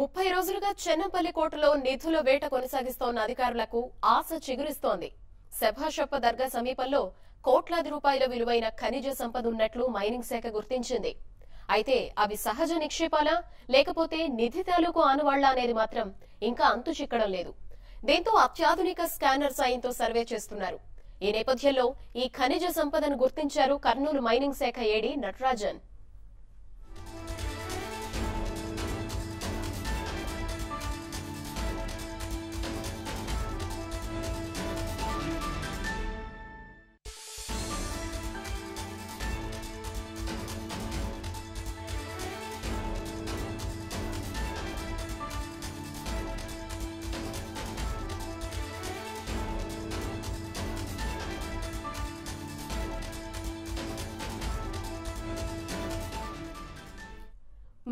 30 రోజులుగా చెన్నపల్లి కోటలో నిధుల వేట కొనసాగిస్తోన్న అధికారులకు ఆశ చిగురిస్తోంది. శభాషప్ప దర్గా సమీపంలో కోట్లాది రూపాయల విలువైన ఖనిజ సంపద ఉన్నట్లు మైనింగ్ శాఖ గుర్తించింది. అయితే అవి సహజ నిక్షేపాలా లేకపోతే నిధి తాలూకు ఆనవాళ్లా అనేది మాత్రం ఇంకా అంతు చిక్కడం లేదు. దీంతో అత్యాధునిక స్కానర్ సాయంతో సర్వే చేస్తున్నారు. ఈ నేపథ్యంలో ఈ ఖనిజ సంపదను గుర్తించారు కర్నూలు మైనింగ్ శాఖ ఏడీ నటరాజన్.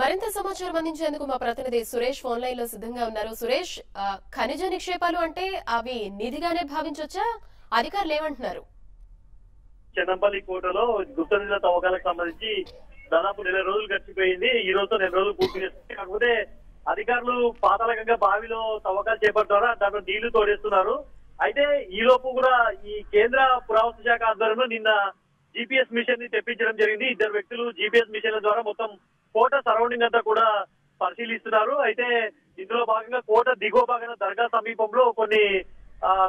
మరింత సమాచారం అందించేందుకు మా ప్రతినిధి సురేష్ ఫోన్ లైన్ లో సిద్ధంగా ఉన్నారు. సురేష్, ఖనిజ నిక్షేపాలు అంటే అవి నిధిగానే భావించొచ్చా? అధికారులు ఏమంటున్నారు? చెన్నంపల్లి కోటలో గుప్త నిధుల తవ్వకాలకు సంబంధించి దాదాపు 4 రోజులు గడిచిపోయింది. ఈ రోజుతో 4 రోజులు పూర్తి చేస్తుంది. కాకపోతే అధికారులు పాతాళకంగా బావిలో తవ్వకాలు చేపడుతున్నారు. దాంట్లో నీళ్లు తోడేస్తున్నారు. అయితే ఈ లోపు కూడా ఈ కేంద్ర పురావస్తు శాఖ ఆధ్వర్యంలో నిన్న జీపీఎస్ మిషన్ ని తెప్పించడం జరిగింది. ఇద్దరు వ్యక్తులు జీపీఎస్ మిషన్ల ద్వారా మొత్తం కోట సరౌండింగ్ అంతా కూడా పరిశీలిస్తున్నారు. అయితే ఇందులో భాగంగా కోట దిగువ భాగంలో దర్గా సమీపంలో కొన్ని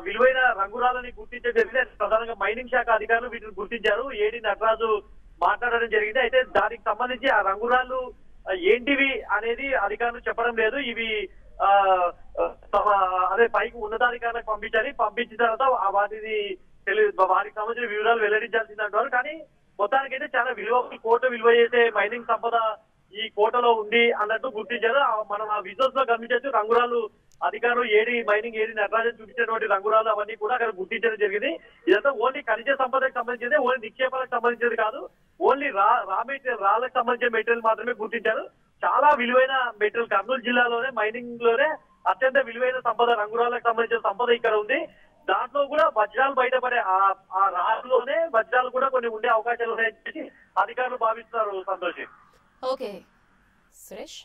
విలువైన రంగురాలని గుర్తించడం జరిగింది. ప్రధానంగా మైనింగ్ శాఖ అధికారులు వీటిని గుర్తించారు. ఏడీ నటరాజు మాట్లాడడం జరిగింది. అయితే దానికి సంబంధించి ఆ రంగురాళ్ళు ఏంటివి అనేది అధికారులు చెప్పడం లేదు. ఇవి అదే పైకి ఉన్నతాధికారులకు పంపించాలి. పంపించిన తర్వాత వారికి సంబంధించిన వివరాలు వెల్లడించాల్సింది అంటారు. కానీ మొత్తానికైతే చాలా విలువ కోట విలువ చేసే మైనింగ్ సంపద ఈ కోటలో ఉంది అన్నట్టు గుర్తించారు. మనం ఆ విజువల్స్ లో గమనించవచ్చు. రంగురాలు అధికారులు ఏడీ నటరాజన్ చూపించినటువంటి రంగురాలు అవన్నీ కూడా అక్కడ గుర్తించడం జరిగింది. ఇదంతా ఓన్లీ ఖనిజ సంపదకు సంబంధించింది, ఓన్లీ నిక్షేపాలకు సంబంధించింది కాదు. ఓన్లీ రా మెటీరియల్, రాళ్లకు సంబంధించిన మెటీరియల్ మాత్రమే గుర్తించారు. చాలా విలువైన మెటీరియల్. కర్నూలు జిల్లాలోనే మైనింగ్ లోనే అత్యంత విలువైన సంపద రంగురాలకు సంబంధించిన సంపద ఇక్కడ ఉంది. దాంట్లో కూడా వజ్రాలు బయటపడే ఆ రాళ్ళలోనే వజ్రాలు కూడా కొన్ని ఉండే అవకాశాలు ఉన్నాయని అధికారులు భావిస్తున్నారు. సంతోష్, ఓకే సురేష్.